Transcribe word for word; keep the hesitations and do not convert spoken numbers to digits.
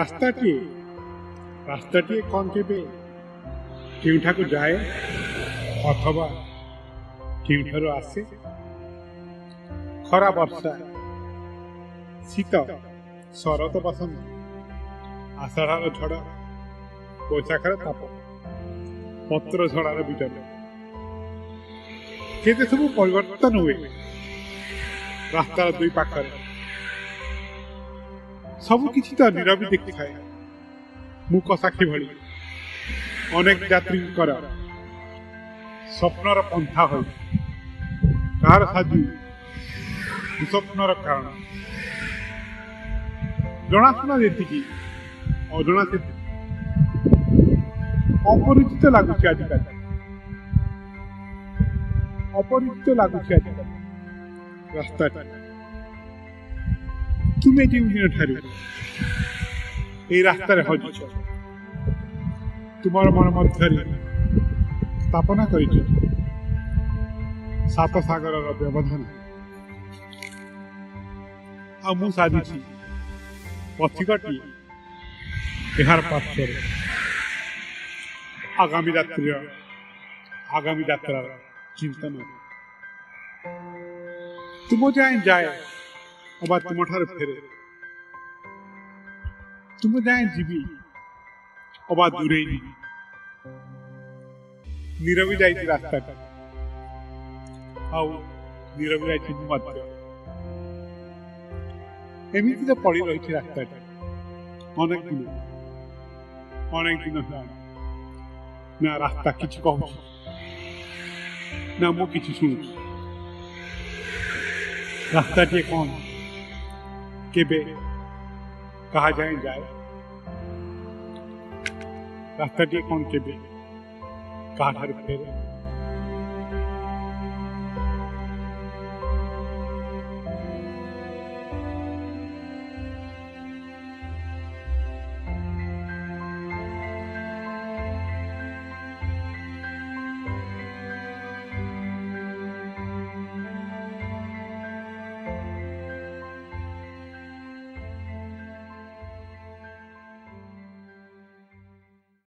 রাস্তাটি রাস্তাটি কনকেপে কেউঠাকু যায় অথবা কেউঠার আসে। খরা বর্ষা শীত শরৎ বসন্ত আষাঢ়ার ঝড় বৈশাখর তাপ পত্র ঝড়ার বিটল কেতে সব পরিবর্তন হুয়ে রাস্তার দুই পাখরে। সবুকিছি তো নীরবি দেখিথায় মূক সাক্ষী ভি অনেক যাত্রীঙ্কর স্বপ্নর পন্থা হয়ে কার সাজি স্বপ্নর কারণ জনাশুনা যেতিকি অজনা সেতিকি অপরিচিত লাগুছি আজকাল অপরিচিত লাগুছি আজকাল রাস্তাটা। তুমি যেদিন ঠার এই রাস্তায় হজিছ তোমার মন মধ্যে স্থাপনা করেছ সাত সাগরর ব্যবধান। আমি সাজিছি পথিকটি এর পার্শ্বরে আগামী রাত্রির আগামী যাত্রার চিন্তন। তুমি যাই যায় আবার তোমার ঠার ফেরে তুমি যাই যাবি আবার দূরে নিবি। নীরবি যাইছি রাস্তাটা আউ নীরবি যাইছি মাত্র। এমনি তো পড়ে রয়েছে রাস্তাটা অনেক দিন অনেক দিন না রাস্তা কিছু কমছে না মু কিছু শুনছি। রাস্তাটি কম কেবে কাহা যায় যায় রাস্তাটি কম কেবে কাহার ফেরে।